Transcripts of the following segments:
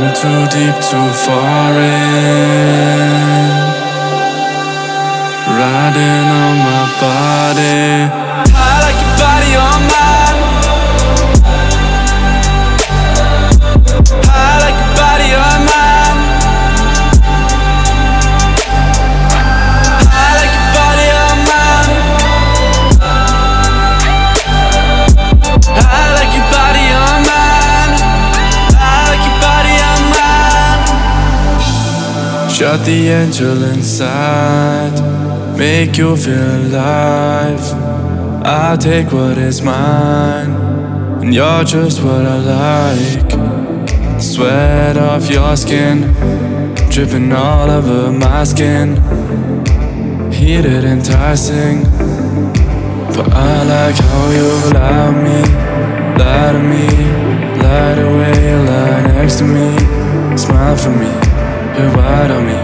I'm too deep, too far in, riding on my body. I like your body on mine. I like your body on mine. I like your body on mine. I like your body on mine. Shut the angel inside, make you feel alive. I take what is mine, and you're just what I like. Sweat off your skin, dripping all over my skin. Heated, enticing, but I like how you lie to me, lie the way you lie next to me. Smile for me, you're wild on me.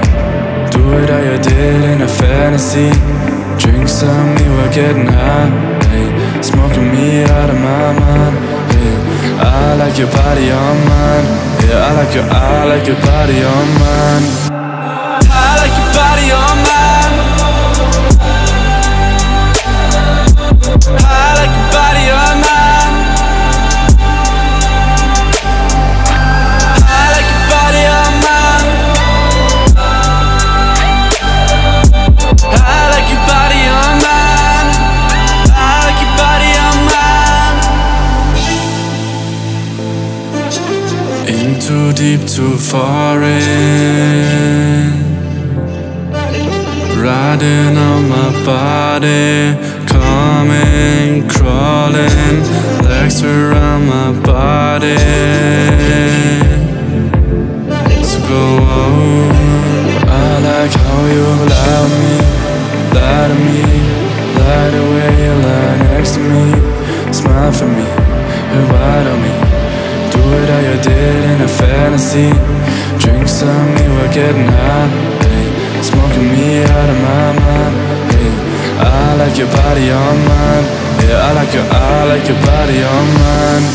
Do it how you did in a fantasy. Drinks on me, we're getting high, hey. Smoking me out of my mind, hey. I like your body on mine, yeah. I like your body on mine. I like your body on mine. I like your body on mine. I like your body on mine. I like your body on mine. I like your body on mine. In too deep, too far in, riding on my body. Coming, crawling, legs around my body. So go on. I like how you allow me, lie to me, lie the way you lie next to me. Smile for me, you're wild on me. Do it how you did in a fantasy. Drinks on me, we're getting high, hey. Smoking me out of my mind, hey. I like your body on mine, yeah. I like your body on mine.